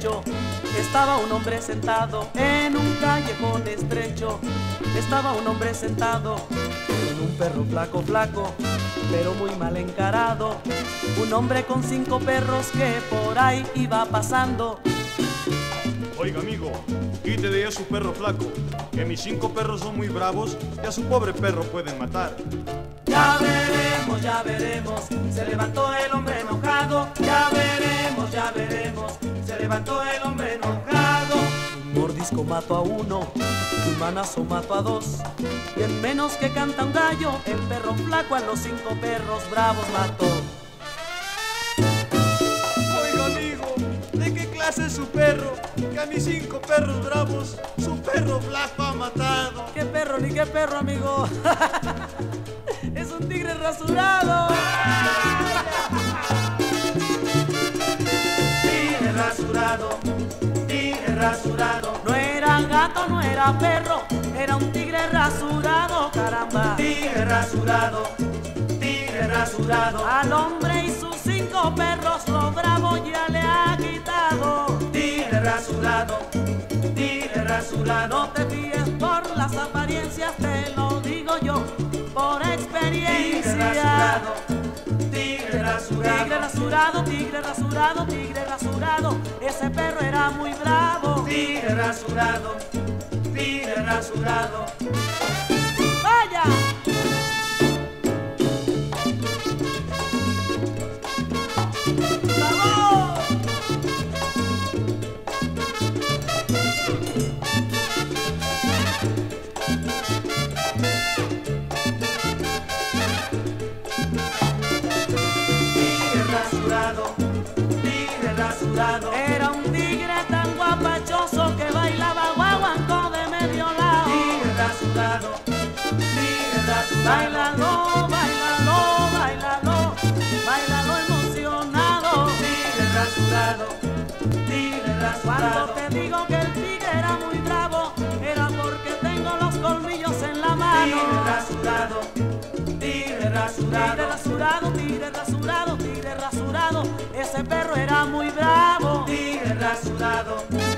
pecho, estaba un hombre sentado en un callejón estrecho. Estaba un hombre sentado con un perro flaco, flaco, pero muy mal encarado. Un hombre con 5 perros que por ahí iba pasando. Oiga, amigo, quítele a su perro flaco, que mis 5 perros son muy bravos y a su pobre perro pueden matar. Ya veremos, ya veremos, se levantó el hombre enojado. Ya veremos, se levantó el hombre enojado. Un mordisco mató a uno, un manazo mató a 2. Y en menos que canta un gallo, el perro flaco a los 5 perros bravos mató. Oiga, amigo, ¿de qué clase es su perro? Que a mis 5 perros bravos, su perro flaco ha matado. ¿Qué perro ni qué perro, amigo? ¡Es un tigre rasurado! Tigre rasurado, tigre rasurado. No era gato, no era perro, era un tigre rasurado, caramba. Tigre rasurado, tigre rasurado. Al hombre y sus 5 perros lo bravo ya le ha quitado. Tigre rasurado, tigre rasurado. No te fíes por las apariencias, te lo digo yo por experiencia. Tigre rasurado, tigre rasurado. Tigre rasurado, tigre rasurado, tigre rasurado. Ese perro era muy bravo. Tigre rasurado, tigre rasurado. ¡Vaya! Era un tigre tan guapachoso que bailaba guaguancó de medio lado. Tigre rasurado, bailalo, bailalo, bailalo, bailalo emocionado. Tigre rasurado, cuando te digo que el tigre era muy bravo, era porque tengo los colmillos en la mano. Tigre rasurado, tigre rasurado, tigre rasurado, tigre rasurado. Ese perro era muy bravo. Tigre rasurado.